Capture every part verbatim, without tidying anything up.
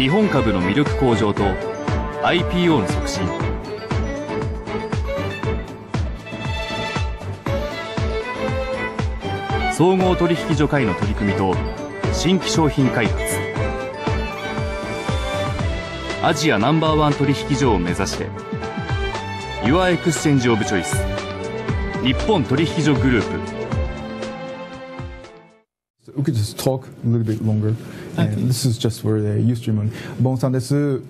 日本株の魅力向上と アイピーオー の促進、総合取引所会の取り組みと新規商品開発、アジアナンバーワン取引所を目指して Your Exchange of Choice 日本取引所グループ。We could just talk a little bit longer. And okay. This is just for the Ustream money. Bon-san desu.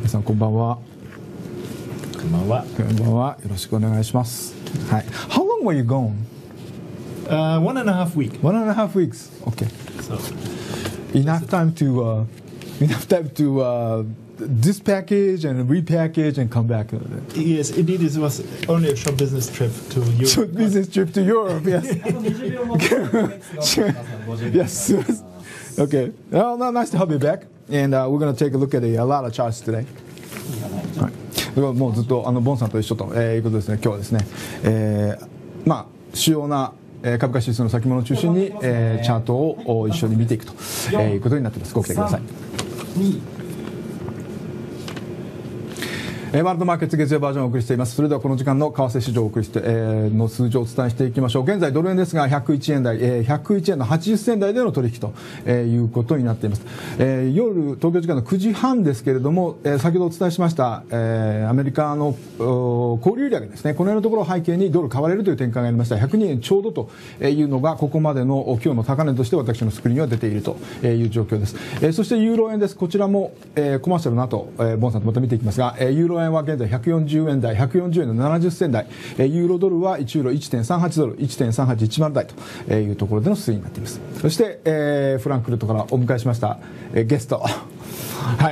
Minasan konbanwa. Konbanwa. Konbanwa. Yoroshiku onegai shimasu. Hi. How long were you gone? Uh, one and a half week. One and a half weeks. Okay. So enough time to uh, enough time to uh, dispackage and repackage and come back. Yes, indeed, it was only a short business trip to Europe. Short business trip to Europe. Yes. Yes. Okay. Well, nice to have you back, and uh, we're going to take a look at a, a lot of charts today. All right. もうずっとあのボンさんと一緒ということですね。今日はですね、えー、まあ主要な株価指数の先物を中心に、えー、チャートを一緒に見ていくと、えー、いうことになっています。ご期待ください。ワールドマーケット月曜バージョンをお送りしています。それではこの時間の為替市場をお送りして、えー、の数字をお伝えしていきましょう。現在ドル円ですがひゃくいちえん台、えー、ひゃくいちえんのはちじゅっせん台での取引と、えー、いうことになっています。えー、夜東京時間のくじはんですけれども、えー、先ほどお伝えしました、えー、アメリカの小売売上ですね、この辺のところを背景にドル買われるという展開がありました。ひゃくにえんちょうどというのがここまでの今日の高値として私のスクリーンには出ているという状況です。えー、そしてユーロ円です。こちらも、えー、コマーシャルの後、えー、ボンさんとまた見ていきますが、えー、ユーロ円は現在ひゃくよんじゅうえん台、ひゃくよんじゅうえんのななじゅっせん台、ユーロドルはいちユーロ いちてんさんはち ドル、いちてんさんはちいちまる 台というところでの推移になっています。そして、えー、フランクフルトからお迎えしました、えー、ゲスト、は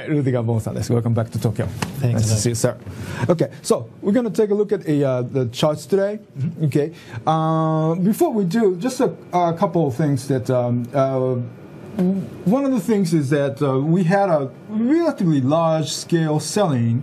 い、ルディガー・ボンさんです。Welcome back to Tokyo. Thanks. Nice to see you, sir. Okay, so we're going to take a look at a, uh, the charts today. Okay, uh, before we do, just a, a couple of things that. Um, uh, one of the things is that uh, we had a relatively large-scale selling.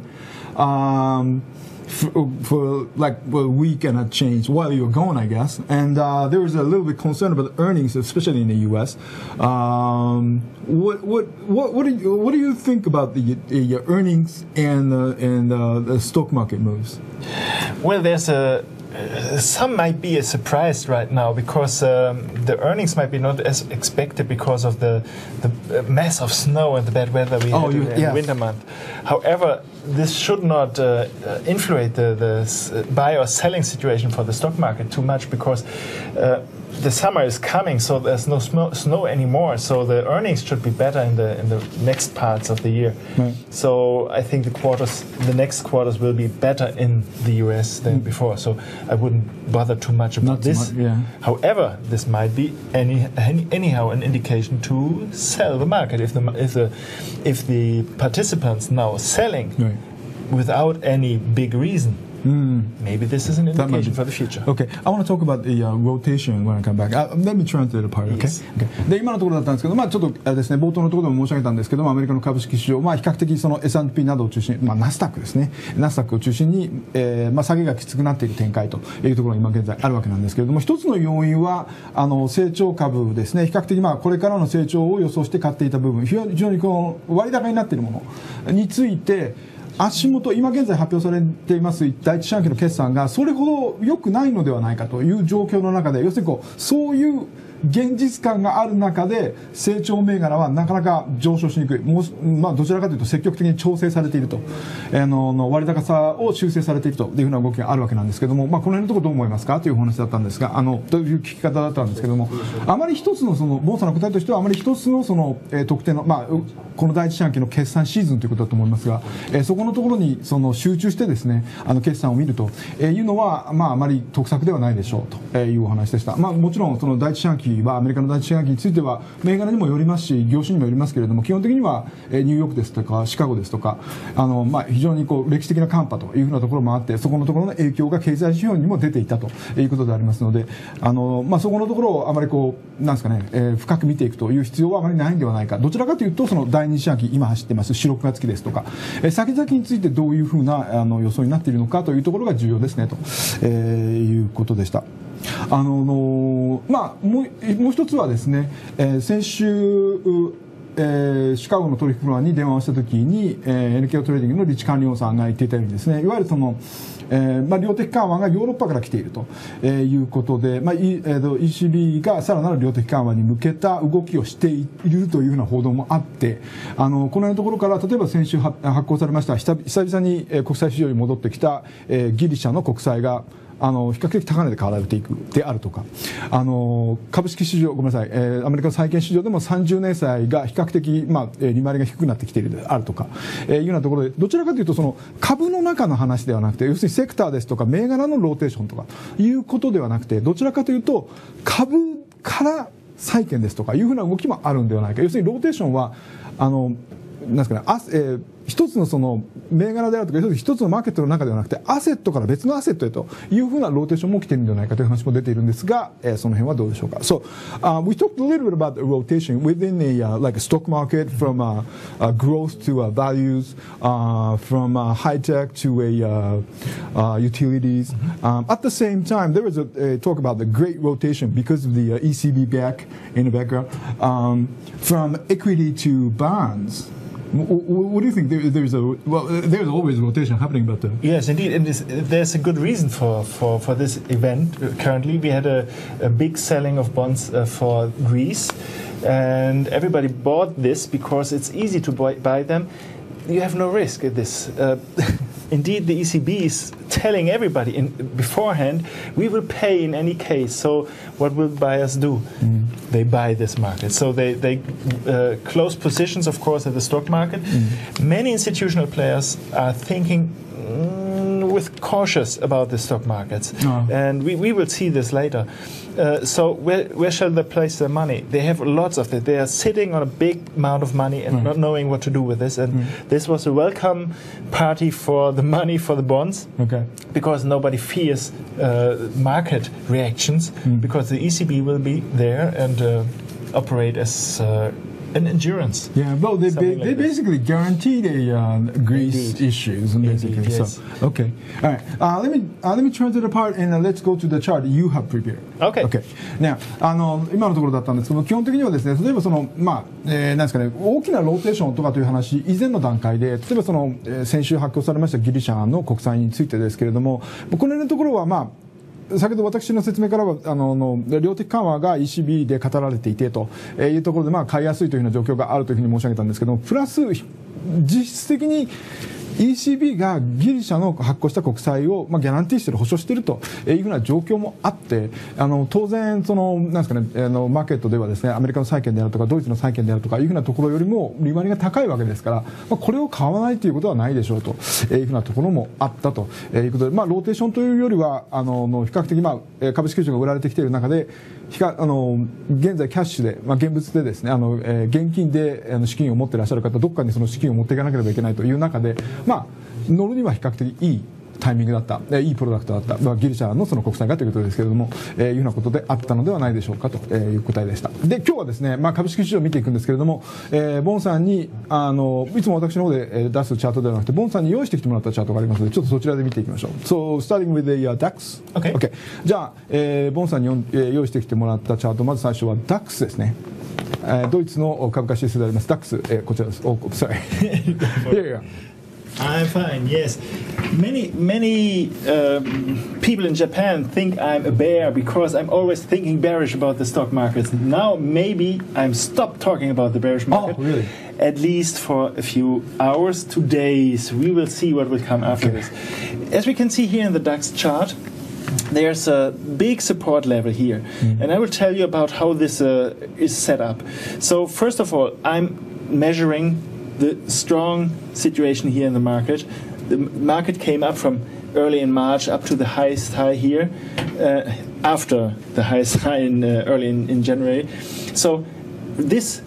Um, for, for like a week and a change while you were gone, I guess. And uh, there was a little bit concern about earnings, especially in the U S. Um, what what what what do you what do you think about the your earnings and uh, and uh, the stock market moves? Well, there's a. Uh, some might be a surprise right now because um, the earnings might be not as expected because of the, the mass of snow and the bad weather we oh, had you, in yeah. winter month. However, this should not uh, influence the, the buy or selling situation for the stock market too much because uh, the summer is coming, so there's no snow, snow anymore. So the earnings should be better in the in the next parts of the year. Right. So I think the quarters, the next quarters, will be better in the U S than mm. before. So I wouldn't bother too much about Not this. Much, yeah. However, this might be any, any anyhow an indication to sell the market if the if the if the participants now selling right. without any big reason. Mm. Maybe this is an indication for the future. Okay, I want to talk about the uh, rotation when I come back. Uh, let me translate the part. Okay. Yes. Okay. で今のところだったんですけど、まあちょっとですね冒頭のところでも申し上げたんですけども、アメリカの株式市場まあ比較的その エスアンドピー などを中心に、まあナスダックですね、ナスダックを中心に、えー、まあ下げがきつくなっている展開というところが今現在あるわけなんですけれども、一つの要因はあの成長株ですね。比較的まあこれからの成長を予想して買っていた部分、非常にこの割高になっているものについて。足元、今現在発表されています第一四半期の決算がそれほど良くないのではないかという状況の中で、要するにこうそういう現実感がある中で成長銘柄はなかなか上昇しにくい、もうまあ、どちらかというと積極的に調整されていると、あのの割高さを修正されているというふうな動きがあるわけなんですけども、まあ、この辺のところどう思いますかというお話だったんですが、あのという聞き方だったんですけども、あまり一つのそのボンさんの答えとしてはあまり一つのその、えー、特定の、まあ、この第一四半期の決算シーズンということだと思いますが、えー、そこのところにその集中してですねあの決算を見るというのは、まあ、あまり得策ではないでしょうというお話でした。まあ、もちろんその第一四半期はアメリカの第一四半期については銘柄にもよりますし業種にもよりますけれども、基本的にはニューヨークですとかシカゴですとかあの、まあ、非常にこう歴史的な寒波というふうなところもあって、そこのところの影響が経済指標にも出ていたということでありますので、あの、まあ、そこのところをあまりこうなんですかね、えー、深く見ていくという必要はあまりないんではないか。どちらかというとその第二四半期今走ってますしろくがつ期ですとか、えー、先々についてどういうふうなあの予想になっているのかというところが重要ですねと、えー、いうことでした。あのの、まあ、もう、もう一つはですね、えー、先週えー、シカゴの取引フロアに電話をした時に、えー、エヌケーオー トレーディングのリッチ官僚さんが言っていたようにですね、いわゆるその、えーまあ、量的緩和がヨーロッパから来ていると、えー、いうことで、まあ e えー、と イーシービー がさらなる量的緩和に向けた動きをしているというような報道もあって、あのこの辺のところから、例えば先週発行されました久々に国際市場に戻ってきた、えー、ギリシャの国債があの比較的高値で買われていくであるとか、あの株式市場、ごめんなさい、えー、アメリカの債券市場でもさんじゅうねんさいが比較的、まあ、利回りが低くなってきているであるとか、えー、いうようなところで、どちらかというとその株の中の話ではなくて、要するにセクターですとか銘柄のローテーションとかいうことではなくて、どちらかというと株から債券ですとかいうふうな動きもあるんではないか。要するにローテーションはあのなんですかね、あえー、一つのその銘柄であるとか、一つのマーケットの中ではなくて、アセットから別のアセットへというふうなローテーションも起きているんじゃないかという話も出ているんですが、えー、その辺はどうでしょうか。So、uh, we talked a little bit about the rotation within a、uh, like a stock market from a, a growth to a values、uh, from a high tech to a uh, uh, utilities、um, at the same time there was a, a talk about the great rotation because of the、uh, イーシービー back in the background、um, from equity to bonds.What do you think? There's a well, there's always rotation happening, but uh... yes, indeed, and there's a good reason for for for this event. Currently, we had a, a big selling of bonds uh, for Greece, and everybody bought this because it's easy to buy, buy them. You have no risk at this. Uh, Indeed, the E C B is telling everybody in beforehand, we will pay in any case. So what will buyers do? Mm. They buy this market. So they, they uh, close positions, of course, at the stock market. Mm. Many institutional players are thinking mm, with cautious about the stock markets. Oh. And we, we will see this later. Uh, so where, where shall they place their money? They have lots of it. They are sitting on a big amount of money and right. not knowing what to do with this. And mm. this was a welcome party for the money, for the bonds, okay. because nobody fears uh, market reactions, mm. because the E C B will be there and uh, operate as uh, an endurance. Yeah, well, they, ba like they basically guaranteed a uh, Greece Indeed. Issues, basically. Indeed, yes. So, okay, all right. Uh, let me uh, let me translate apart and uh, let's go to the chart you have prepared. Okay. Okay. Now, あの今のところだったんですけど、基本的にはですね、例えばそのまあ、えー、なんですかね、大きなローテーションとかという話以前の段階で、例えばその、えー、先週発表されましたギリシャの国債についてですけれども、この辺のところはまあ。先ほど私の説明からはあのの量的緩和が イーシービー で語られていてというところで、まあ、買いやすいというような状況があるというふうに申し上げたんですけども、プラス実質的にイーシービー がギリシャの発行した国債を、まあ、ギャランティーしている、保証しているというような状況もあって、あの当然その、なんですかね、あのマーケットではですね、アメリカの債券であるとか、ドイツの債券であるとかいうふうなところよりも利回りが高いわけですから、まあ、これを買わないということはないでしょうというふうなところもあったということで、まあ、ローテーションというよりは、あの比較的、まあ、株式市場が売られてきている中で、あの現在、キャッシュで、まあ、現物でですね、あの現金で資金を持っていらっしゃる方、どこかにその資金を持っていかなければいけないという中で、まあ、乗るには比較的いいタイミングだった、いいプロダクトだった、まあ、ギリシャのその国債がということですけれども、えー、いうようなことであったのではないでしょうかという答えでした。で、今日はですね、まあ、株式市場を見ていくんですけれども、えー、ボンさんにあの、いつも私の方で出すチャートではなくて、ボンさんに用意してきてもらったチャートがありますので、ちょっとそちらで見ていきましょう。So, starting with the、uh, ダックス. Okay. Okay. じゃあ、えー、ボンさんに用意してきてもらったチャート、まず最初は ダックス ですね。ドイツの株価指数であります、ダックス、えー、こちらです。お、sorry. yeah, yeah.I'm fine, yes. Many, many um, people in Japan think I'm a bear because I'm always thinking bearish about the stock markets. Now maybe I'm stopped talking about the bearish market. Oh, really? At least for a few hours, two days. We will see what will come after okay. this. As we can see here in the DAX chart, there's a big support level here. Mm. And I will tell you about how this uh, is set up. So first of all, I'm measuring the strong situation here in the market. The market came up from early in March up to the highest high here, uh, after the highest high in uh, early in, in January. So this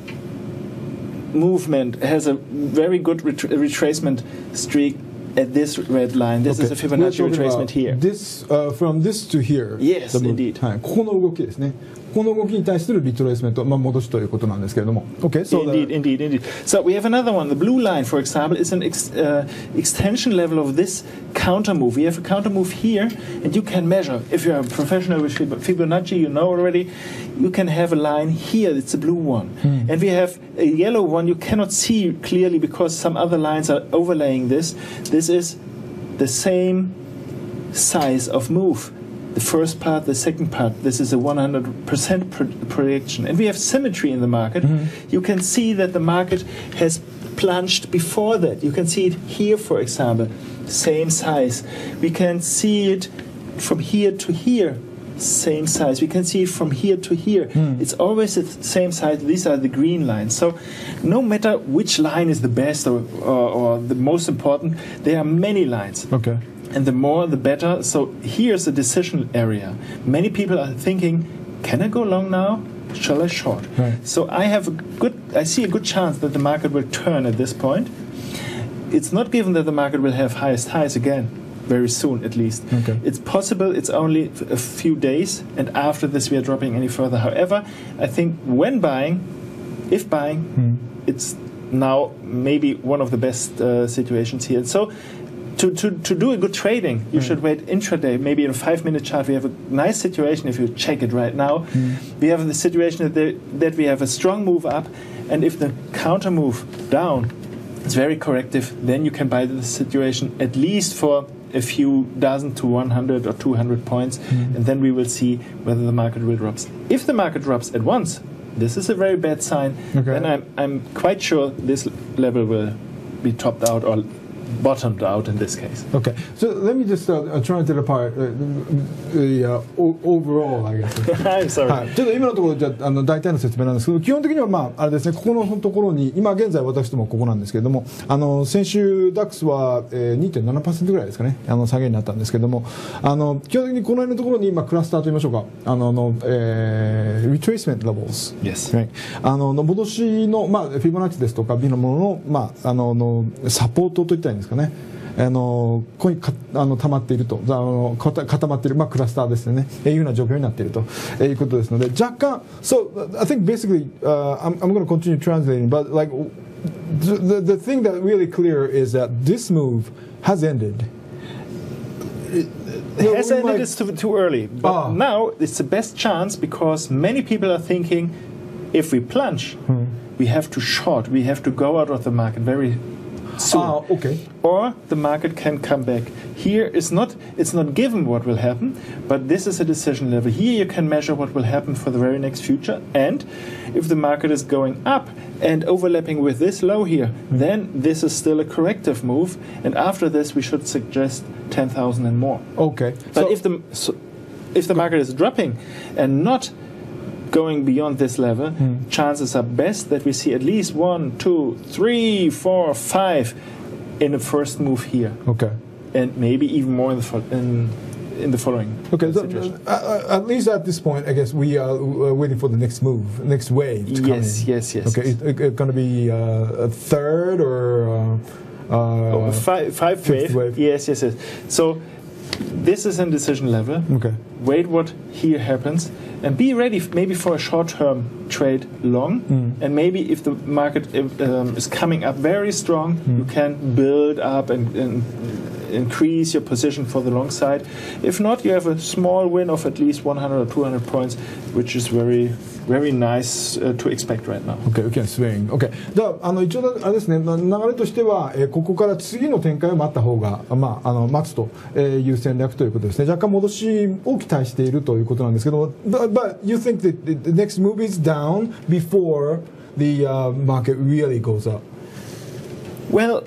movement has a very good ret retracement streak at this red line, this okay. is a Fibonacci retracement here. This、uh, from this to here. Yes, indeed. はい、ここの動きですね。この動きに対するリトレースメント、まあ、戻しということなんですけれども。Okay, so indeed, indeed, indeed. So we have another one. The blue line, for example, is an ex、uh, extension level of this counter move. We have a counter move here, and you can measure. If you're a professional with Fibonacci, you know already, you can have a line here. It's a blue one.、Mm. And we have a yellow one you cannot see clearly because some other lines are overlaying this. This is the same size of move.The first part, the second part, this is a one hundred percent pro projection. And we have symmetry in the market. Mm-hmm. You can see that the market has plunged before that. You can see it here, for example, same size. We can see it from here to here, same size. We can see it from here to here. Mm. It's always the same size. These are the green lines. So no matter which line is the best or, or, or the most important, there are many lines. Okay.And the more, the better. So here's a decision area. Many people are thinking, can I go long now? Shall I short? Right. So I have a good, I see a good chance that the market will turn at this point. It's not given that the market will have highest highs again, very soon at least. Okay. It's possible, it's only a few days, and after this we are dropping any further. However, I think when buying, if buying, mm. it's now maybe one of the best uh, situations here. So,To, to, to do a good trading, you、mm. should wait intraday, maybe in a five minute chart. We have a nice situation if you check it right now.、Mm. We have the situation that, there, that we have a strong move up, and if the counter move down is very corrective, then you can buy the situation at least for a few dozen to one hundred or two hundred points,、mm. and then we will see whether the market will drop. If the market drops at once, this is a very bad sign,、okay. then I'm, I'm quite sure this level will be topped out or...bottomed out in this case. Okay, so let me just uh, try to tear apart uh, the uh, overall, I guess. I'm sorry. はい、ちょっと今のところじゃあの大体の説明なんですけど、基本的にはまああれですね、ここのところに今現在私どもここなんですけれども、あの先週 ダックス は、えー、にてんななパーセント ぐらいですかね、あの下げになったんですけれども、あの基本的にこの辺のところに今クラスターと言いましょうか、あのの、えー、retracement levels、yes. はい、あのの戻しのまあフィボナッチですとか B のもののまああののサポートといったりですかね、あのここにかあの溜まっていると、あの固まっている、まあ、クラスターですね、えいうような状況になっていると、えいうことですので、若干、so I think basically、uh, I'm I'm going to continue translating, but like the the thing that really clear is that this move has ended.It has ended. It's too too early, but、ah. now it's the best chance because many people are thinking, if we plunge,、hmm. we have to short, we have to go out of the market very.So,、ah, okay. or the market can come back. Here is not, it's not given what will happen, but this is a decision level. Here you can measure what will happen for the very next future. And if the market is going up and overlapping with this low here,、mm. then this is still a corrective move. And after this, we should suggest ten thousand and more. Okay. But so, if, the, so, if the market is dropping and not going beyond this level,、mm. chances are best that we see at least one, two, three, four, five in the first move here. Okay. And maybe even more in the, fo in, in the following okay, situation. So, uh, at least at this point, I guess we are waiting for the next move, next wave to come in. Yes, yes, yes. Okay, yes. It's it going to be、uh, a third or uh, oh, a five, five fifth wave? wave? Yes, yes, yes. So this is a decision level. Okay. Wait what here happens.And be ready maybe for a short-term trade long, mm. and maybe if the market um, is coming up very strong, mm. you can build up and, and increase your position for the long side. If not, you have a small win of at least one hundred or two hundred points, which is very, very nice、uh, to expect right now. Okay, okay, swing. Okay. だからあの一応あれですね、流れとしては、えー、ここから次の展開を待った方が、まあ、あの待つという戦略ということですね。若干戻しを期待しているということなんですけど。But you think that the next move is down before the uh, market really goes up? Well,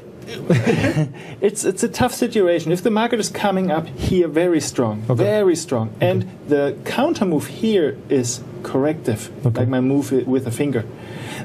it's, it's a tough situation. If the market is coming up here very strong, okay. very strong, okay. and the counter move here is corrective, okay. like my move with a finger,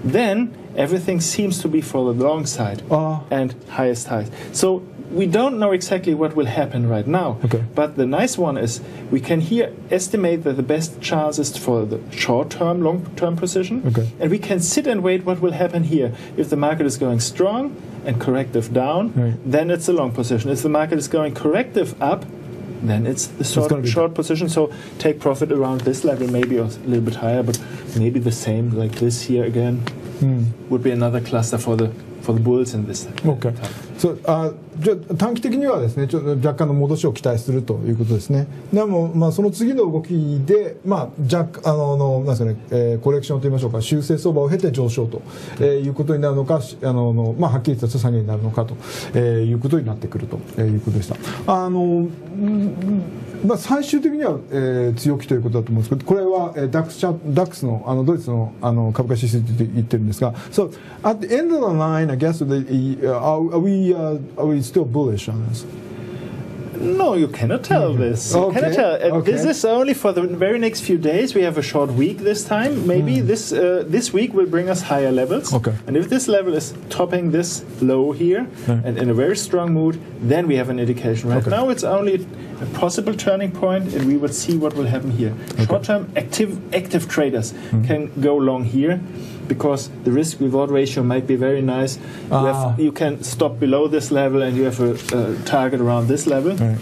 then everything seems to be for the long side、uh. and highest highs. So we don't know exactly what will happen right now, okay. but the nice one is we can here estimate that the best chance is for the short-term, long-term position, okay. and we can sit and wait what will happen here. If the market is going strong, and corrective down, right. then it's a long position. If the market is going corrective up, then it's the short, it's short position. So take profit around this level, maybe a little bit higher, but maybe the same like this here again mm. would be another cluster for the for the bulls in this. Okay. So, uh, じゃ短期的にはですね、ちょっと若干の戻しを期待するということですね。でもまあその次の動きでまあ若あののなんですかね、えー、コレクションと言いましょうか、修正相場を経て上昇と、えー、いうことになるのか、あののまあはっきりとした下げになるのかと、えー、いうことになってくると、えー、いうことでした。あのまあ最終的には、えー、強気ということだと思うんですけど、これは、えー、ダックスチャダックスのあのドイツのあの株価指数と言ってるんですが、so at the end of the line, I guess the are we are we still bullish on this? No, you cannot tell mm-hmm. this. You okay. cannot tell. Uh, okay. This is only for the very next few days. We have a short week this time. Maybe mm. this uh, this week will bring us higher levels. Okay. And if this level is topping this low here yeah. and in a very strong mood, then we have an indication. Right okay. now, it's only a possible turning point, and we will see what will happen here. Okay. Short-term active active traders mm. can go long here. Because the risk-reward ratio might be very nice. You, ah. have, you can stop below this level and you have a, a target around this level right.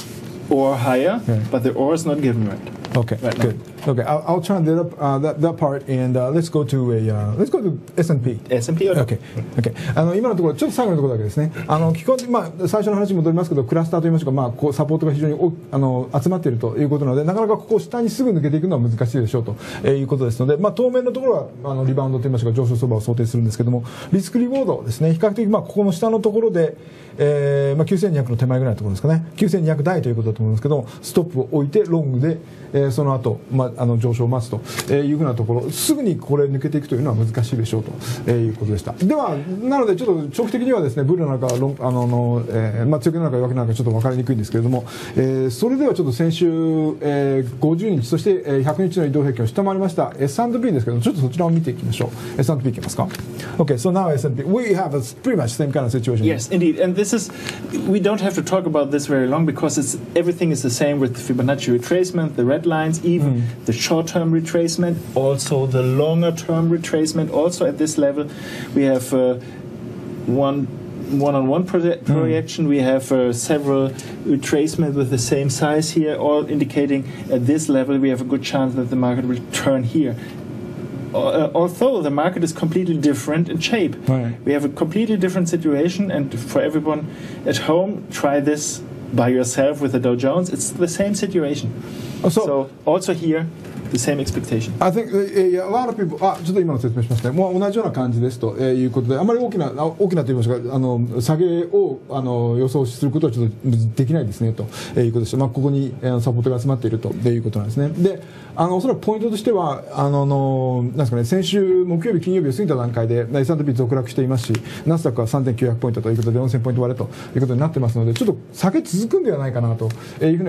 or higher, right. but the or is not given right. Okay, right good. Now. Okay, I'll, I'll try that, up, uh, that that part and uh, let's go to a uh, let's go to S and P. S and P. Okay, okay. あの今のところちょっと最後のところだけですね。あの基本的まあ最初の話に戻りますけど、クラスターと言いましょうか、まあこうサポートが非常におあの集まっているということなので、なかなかここを下にすぐ抜けていくのは難しいでしょうと、えー、いうことですので、まあ当面のところはあのリバウンドと言いましょうか、上昇相場を想定するんですけども、リスクリボードですね。比較的まあここの下のところで、えー、まあきゅうせんにひゃくの手前ぐらいのところですかね。きゅうせんにひゃく台ということだと思うんですけども、ストップを置いてロングで、えー、その後まああの上昇を待つと、えー、いうふうなところ、すぐにこれ抜けていくというのは難しいでしょうと、えー、いうことでした。ではなのでちょっと長期的にはですね、ブルーなのかロンあのの、えー、まあ強気なのか弱気なのかちょっと分かりにくいんですけれども、えー、それではちょっと先週、えー、ごじゅうにちそしてひゃくにちの移動平均を下回りました S and P ですけど、ちょっとそちらを見ていきましょう。S and P いきますか。Okay, so now S and P we have a pretty much same kind of situation. Yes, indeed, and this is we don't have to talk about this very long because it's everything is the same with Fibonacci retracement, the red lines, even. Mm. The short-term retracement, also the longer-term retracement, also at this level, we have uh, one one-on-one proje- projection. Mm. We have uh, several retracements with the same size here, all indicating at this level we have a good chance that the market will turn here. Uh, although the market is completely different in shape, right. we have a completely different situation. And for everyone at home, try this by yourself with the Dow Jones. It's the same situation. So, so also here, the same expectation. I think a lot of people. あ、ちょっと今の説明しましたね。もう同じような感じですということで、あまり大きな大きなと言いましょうか、あの下げをあの予想することはちょっとできないですねということでした。まあここにサポートが集まっているということなんですね。で、あのおそらくポイントとしてはあののなんですかね、先週木曜日金曜日を過ぎた段階で S and P 続落していますし、ナスダックは さんぜんきゅうひゃく ポイントということでよんせんポイント割れということになってますので、ちょっと下げ続くんではないかなというふうに。